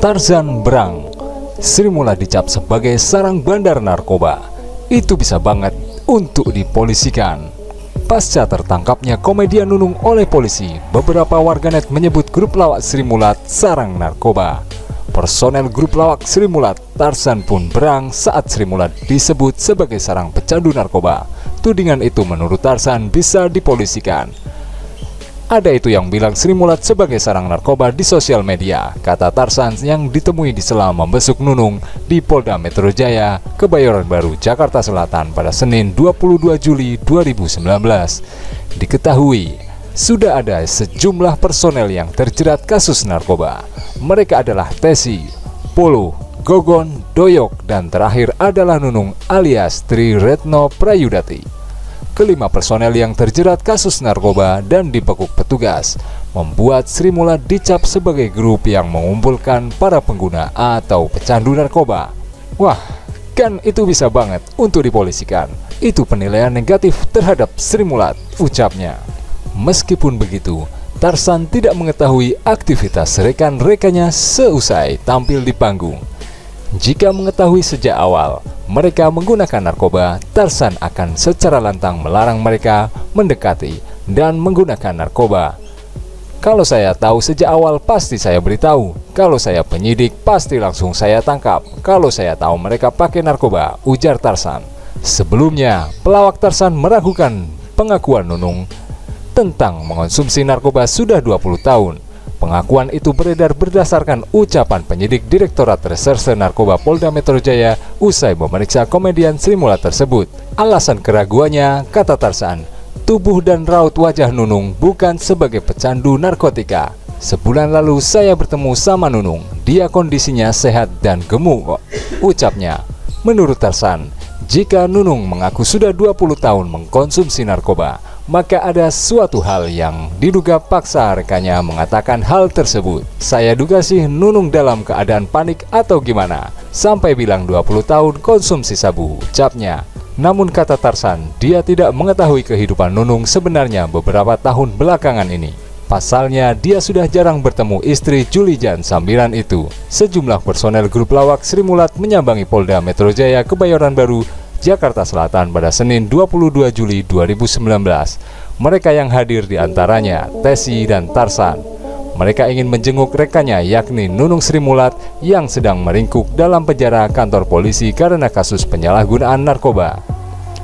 Tarzan Berang Srimulat dicap sebagai sarang bandar narkoba. Itu bisa banget untuk dipolisikan. Pasca tertangkapnya komedian Nunung oleh polisi, beberapa warganet menyebut grup lawak Srimulat sarang narkoba. Personel grup lawak Srimulat, Tarzan pun berang saat Srimulat disebut sebagai sarang pecandu narkoba. Tudingan itu menurut Tarzan bisa dipolisikan. Ada itu yang bilang Srimulat sebagai sarang narkoba di sosial media, kata Tarzan yang ditemui di sela membesuk Nunung di Polda Metro Jaya, Kebayoran Baru, Jakarta Selatan pada Senin 22 Juli 2019. Diketahui, sudah ada sejumlah personel yang terjerat kasus narkoba. Mereka adalah Tessy, Polo, Gogon, Doyok, dan terakhir adalah Nunung alias Tri Retno Prayudati. Kelima personel yang terjerat kasus narkoba dan dibekuk petugas membuat Srimulat dicap sebagai grup yang mengumpulkan para pengguna atau pecandu narkoba. Wah, kan itu bisa banget untuk dipolisikan. Itu penilaian negatif terhadap Srimulat, ucapnya. Meskipun begitu, Tarzan tidak mengetahui aktivitas rekan-rekannya seusai tampil di panggung. Jika mengetahui sejak awal mereka menggunakan narkoba, Tarzan akan secara lantang melarang mereka mendekati dan menggunakan narkoba. Kalau saya tahu sejak awal pasti saya beritahu. Kalau saya penyidik pasti langsung saya tangkap. Kalau saya tahu mereka pakai narkoba, ujar Tarzan. Sebelumnya, pelawak Tarzan meragukan pengakuan Nunung tentang mengonsumsi narkoba sudah 20 tahun. Pengakuan itu beredar berdasarkan ucapan penyidik Direktorat Reserse Narkoba Polda Metro Jaya usai memeriksa komedian Srimulat tersebut. Alasan keraguannya, kata Tarzan, tubuh dan raut wajah Nunung bukan sebagai pecandu narkotika. Sebulan lalu saya bertemu sama Nunung, dia kondisinya sehat dan gemuk, ucapnya. Menurut Tarzan, jika Nunung mengaku sudah 20 tahun mengkonsumsi narkoba, maka ada suatu hal yang diduga paksa rekannya mengatakan hal tersebut. Saya duga sih Nunung dalam keadaan panik atau gimana, sampai bilang 20 tahun konsumsi sabu, ucapnya. Namun kata Tarzan, dia tidak mengetahui kehidupan Nunung sebenarnya beberapa tahun belakangan ini. Pasalnya, dia sudah jarang bertemu istri Julijan Sambiran itu. Sejumlah personel grup lawak Srimulat menyambangi Polda Metro Jaya, Kebayoran Baru, Jakarta Selatan pada Senin 22 Juli 2019. Mereka yang hadir diantaranya Tessy dan Tarzan. Mereka ingin menjenguk rekannya yakni Nunung Srimulat yang sedang meringkuk dalam penjara kantor polisi karena kasus penyalahgunaan narkoba.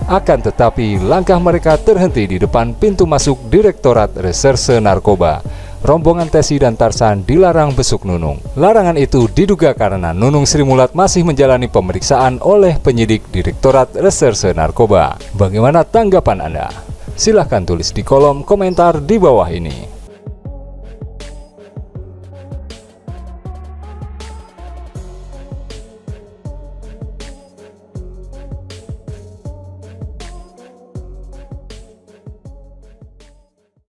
Akan tetapi langkah mereka terhenti di depan pintu masuk Direktorat Reserse Narkoba. Rombongan Tessy dan Tarzan dilarang besuk Nunung. Larangan itu diduga karena Nunung Srimulat masih menjalani pemeriksaan oleh penyidik Direktorat Reserse Narkoba. Bagaimana tanggapan Anda? Silahkan tulis di kolom komentar di bawah ini.